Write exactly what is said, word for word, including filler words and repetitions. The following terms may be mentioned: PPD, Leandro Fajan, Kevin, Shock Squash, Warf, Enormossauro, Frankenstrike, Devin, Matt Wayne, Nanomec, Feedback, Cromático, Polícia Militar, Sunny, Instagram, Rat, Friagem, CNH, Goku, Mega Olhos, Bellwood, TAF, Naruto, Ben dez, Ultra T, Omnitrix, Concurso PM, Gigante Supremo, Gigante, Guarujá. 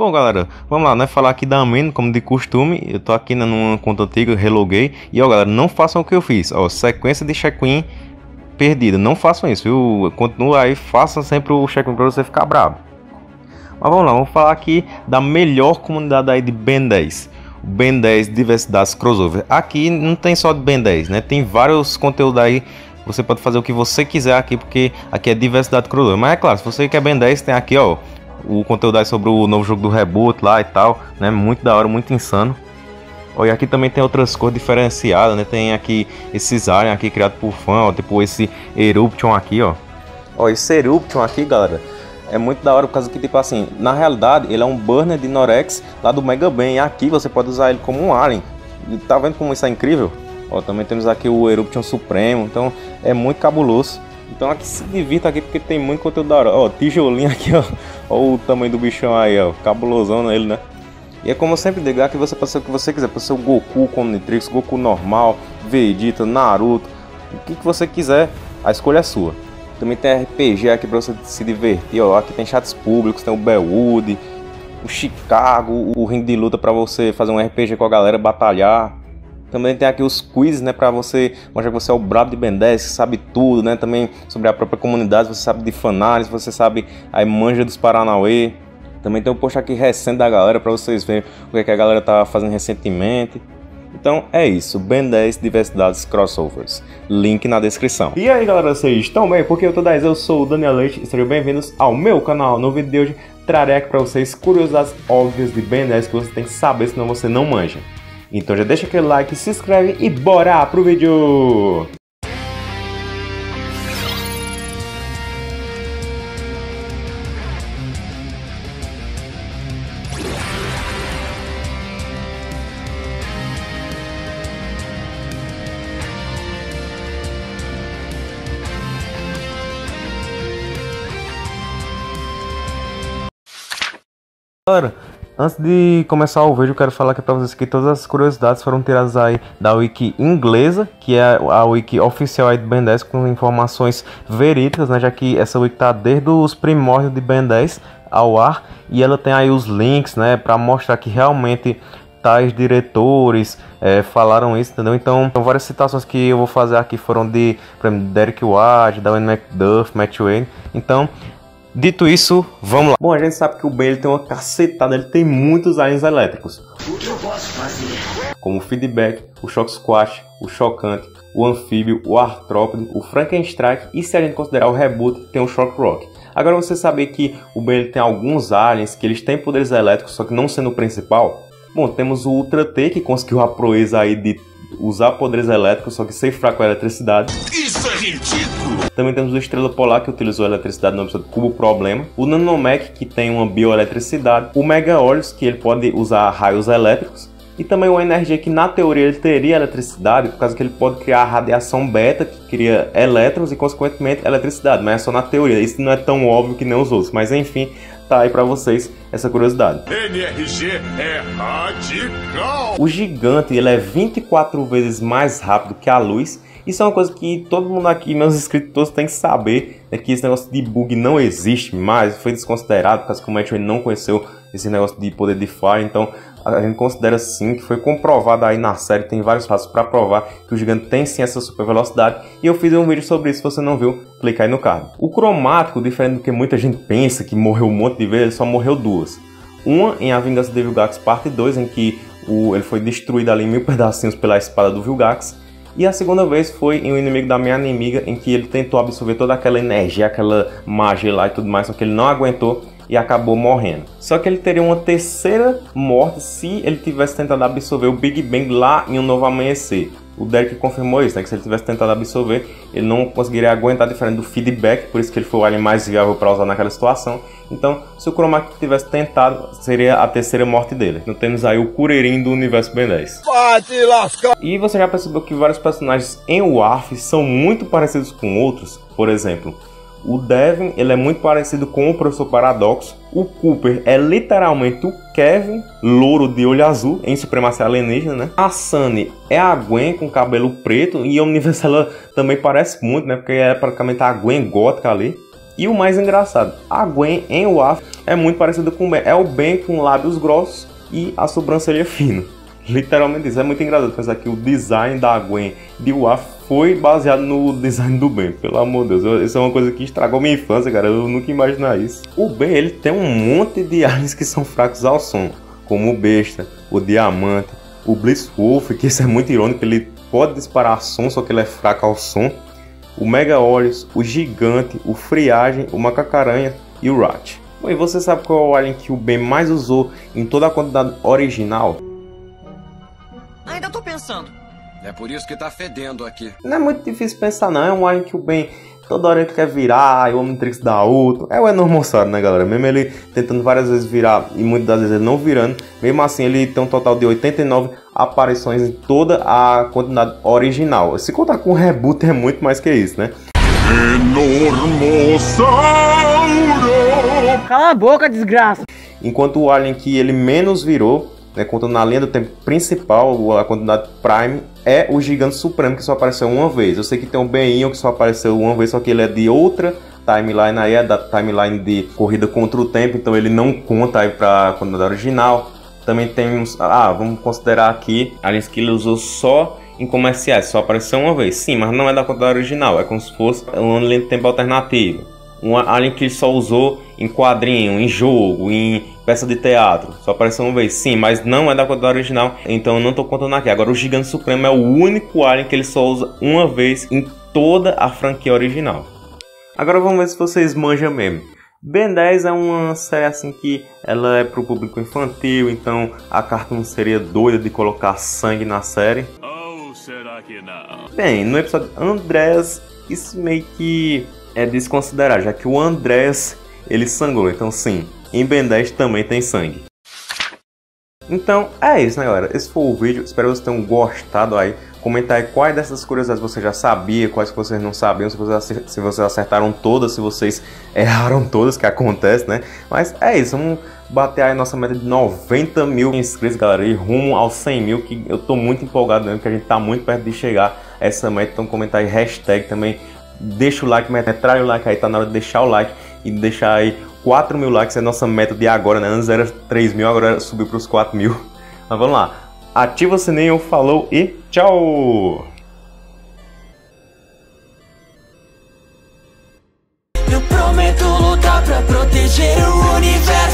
Bom, galera, vamos lá, né? Falar aqui da Amino, como de costume. Eu tô aqui, né, numa conta antiga, reloguei. E, ó, galera, não façam o que eu fiz. Ó, sequência de check-in perdida. Não façam isso, viu? Continua aí, façam sempre o check-in pra você ficar bravo. Mas vamos lá, vamos falar aqui da melhor comunidade aí de Ben dez. Ben dez, diversidades crossover. Aqui não tem só de Ben dez, né? Tem vários conteúdos aí. Você pode fazer o que você quiser aqui, porque aqui é diversidade crossover. Mas é claro, se você quer Ben dez, tem aqui, ó, o conteúdo aí sobre o novo jogo do Reboot lá e tal, né? Muito da hora, muito insano. Ó, e aqui também tem outras cores diferenciadas, né? Tem aqui esses aliens aqui criado por fã, ó, tipo esse Eruption aqui, ó. Ó, esse Eruption aqui, galera, é muito da hora por causa que, tipo assim, na realidade ele é um burner de Norex lá do Mega Ben. E aqui você pode usar ele como um alien. E tá vendo como isso é incrível? Ó, também temos aqui o Eruption Supremo, então é muito cabuloso. Então aqui se divirta aqui porque tem muito conteúdo da hora. Ó, tijolinho aqui, ó. Ó o tamanho do bichão aí, ó. Cabulosão nele, né? E é como eu sempre digo, aqui você pode ser o que você quiser. Pode ser o Goku com Omnitrix, Goku normal, Vegeta, Naruto. O que, que você quiser, a escolha é sua. Também tem R P G aqui pra você se divertir, ó. Aqui tem chats públicos, tem o Bellwood, o Chicago, o ringue de luta pra você fazer um R P G com a galera, batalhar. Também tem aqui os quizzes, né, pra você mostrar que você é o brabo de Ben dez, que sabe tudo, né, também sobre a própria comunidade, você sabe de fanales, você sabe a manja dos Paranauê. Também tem um post aqui recente da galera pra vocês verem o que, é que a galera tá fazendo recentemente. Então é isso, Ben dez diversidades crossovers, link na descrição. E aí, galera, vocês estão bem? Porque eu tô dez, eu sou o Daniel Leite e sejam bem-vindos ao meu canal. No vídeo de hoje trarei aqui pra vocês curiosidades óbvias de Ben dez que você tem que saber, senão você não manja. Então já deixa aquele like, se inscreve e bora pro vídeo! Bora! Antes de começar o vídeo, eu quero falar aqui para vocês que todas as curiosidades foram tiradas aí da wiki inglesa, que é a wiki oficial aí de Ben dez, com informações verídicas, né? Já que essa wiki tá desde os primórdios de Ben dez ao ar, e ela tem aí os links, né, para mostrar que realmente tais diretores é, falaram isso, entendeu? Então, várias citações que eu vou fazer aqui foram de, por exemplo, Derek Ward, Dwayne Macduff, Matt Wayne. Então, dito isso, vamos lá. Bom, a gente sabe que o Ben ele tem uma cacetada, ele tem muitos aliens elétricos. O que eu posso fazer? Como o Feedback, o Shock Squash, o Shock Ant, o Anfíbio, o Artrópode, o Frankenstrike e, se a gente considerar o Reboot, tem o Shock Rock. Agora, você saber que o Ben ele tem alguns aliens que eles têm poderes elétricos, só que não sendo o principal? Bom, temos o Ultra T, que conseguiu a proeza aí de usar poderes elétricos, só que sem fraco a eletricidade. Isso é ridículo! Também temos o Estrela Polar, que utilizou a eletricidade na opção do Cubo Problema. O Nanomec, que tem uma bioeletricidade. O Mega Olhos, que ele pode usar raios elétricos. E também o N R G, que na teoria ele teria eletricidade, por causa que ele pode criar a radiação beta, que cria elétrons e, consequentemente, eletricidade. Mas é só na teoria, isso não é tão óbvio que nem os outros. Mas, enfim, tá aí pra vocês essa curiosidade. N R G é radical! O gigante, ele é vinte e quatro vezes mais rápido que a luz. Isso é uma coisa que todo mundo aqui, meus inscritos todos, tem que saber, é que esse negócio de bug não existe mais, foi desconsiderado, por causa que o Matchway não conheceu esse negócio de poder de fire, então a gente considera sim que foi comprovado aí na série, tem vários passos para provar que o gigante tem sim essa super velocidade, e eu fiz um vídeo sobre isso, se você não viu, clica aí no card. O Cromático, diferente do que muita gente pensa, que morreu um monte de vezes, ele só morreu duas. Uma em A Vingança de Vilgax parte dois, em que o, ele foi destruído ali em mil pedacinhos pela espada do Vilgax. E a segunda vez foi em O Inimigo da Minha Inimiga, em que ele tentou absorver toda aquela energia, aquela magia lá e tudo mais, só que ele não aguentou e acabou morrendo. Só que ele teria uma terceira morte se ele tivesse tentado absorver o Big Bang lá em Um Novo Amanhecer. O Derek confirmou isso, né? Que se ele tivesse tentado absorver, ele não conseguiria aguentar, diferente do Feedback, por isso que ele foi o alien mais viável para usar naquela situação. Então, se o Kuromaki tivesse tentado, seria a terceira morte dele. Então temos aí o Kuririn do universo Ben dez. E você já percebeu que vários personagens em Warf são muito parecidos com outros? Por exemplo, o Devin, ele é muito parecido com o Professor Paradoxo. O Cooper é literalmente o Kevin, louro de olho azul, em Supremacia Alienígena, né? A Sunny é a Gwen com cabelo preto, e a Universo ela também parece muito, né? Porque é praticamente a Gwen gótica ali. E o mais engraçado, a Gwen em Waf é muito parecida com o Ben. É o Ben com lábios grossos e a sobrancelha fina. Literalmente isso. É muito engraçado pensar que o design da Gwen de Waf foi baseado no design do Ben. Pelo amor de Deus, isso é uma coisa que estragou minha infância, cara. Eu nunca imaginei isso. O Ben, ele tem um monte de aliens que são fracos ao som, como o Besta, o Diamante, o Bliss Wolf, que isso é muito irônico, ele pode disparar som, só que ele é fraco ao som, o Mega Olhos, o Gigante, o Friagem, o Macacaranha e o Rat. Bom, e você sabe qual é o alien que o Ben mais usou em toda a quantidade original? Ainda tô pensando. É por isso que tá fedendo aqui. Não é muito difícil pensar não, é um alien que o Ben toda hora ele quer virar, e o Omnitrix dá outro. É o Enormossauro, né, galera? Mesmo ele tentando várias vezes virar e muitas das vezes ele não virando, mesmo assim ele tem um total de oitenta e nove aparições em toda a quantidade original. Se contar com o reboot é muito mais que isso, né? Enormossauro! Cala a boca, desgraça! Enquanto o alien que ele menos virou, né, contando na linha do tempo principal, a quantidade Prime, é o Gigante Supremo, que só apareceu uma vez. Eu sei que tem um Beninho que só apareceu uma vez, só que ele é de outra timeline aí, é da timeline de Corrida Contra o Tempo, então ele não conta aí pra quantidade original. Também temos, ah, vamos considerar aqui, aliens que ele usou só em comerciais, só apareceu uma vez. Sim, mas não é da quantidade original, é como se fosse um alien de tempo alternativo. Um alien que ele só usou em quadrinho, em jogo, em peça de teatro. Só apareceu uma vez, sim, mas não é da quantidade original, então eu não tô contando aqui. Agora o Gigante Supremo é o único alien que ele só usa uma vez em toda a franquia original. Agora vamos ver se vocês manjam mesmo. Ben dez é uma série assim que ela é pro público infantil, então a Cartoon seria doida de colocar sangue na série. Ou será que não? Bem, no episódio Andrés, isso meio que é desconsiderar, já que o Andrés ele sangrou, então sim, em Ben dez também tem sangue. Então é isso, né, galera? Esse foi o vídeo, espero que vocês tenham gostado aí. Comentar aí quais dessas curiosidades você já sabia, quais que vocês não sabiam, se vocês, se vocês acertaram todas, se vocês erraram todas, que acontece, né? Mas é isso, vamos bater aí nossa meta de noventa mil inscritos, galera, e rumo aos cem mil, que eu tô muito empolgado mesmo, que a gente tá muito perto de chegar a essa meta. Então comenta aí, hashtag também, deixa o like, meta, trai o like aí, tá na hora de deixar o like e deixar aí quatro mil likes, é a nossa meta de agora, né? Antes era três mil, agora subiu para os quatro mil. Mas vamos lá, ativa o sininho, falou e tchau! Eu prometo lutar pra proteger o universo.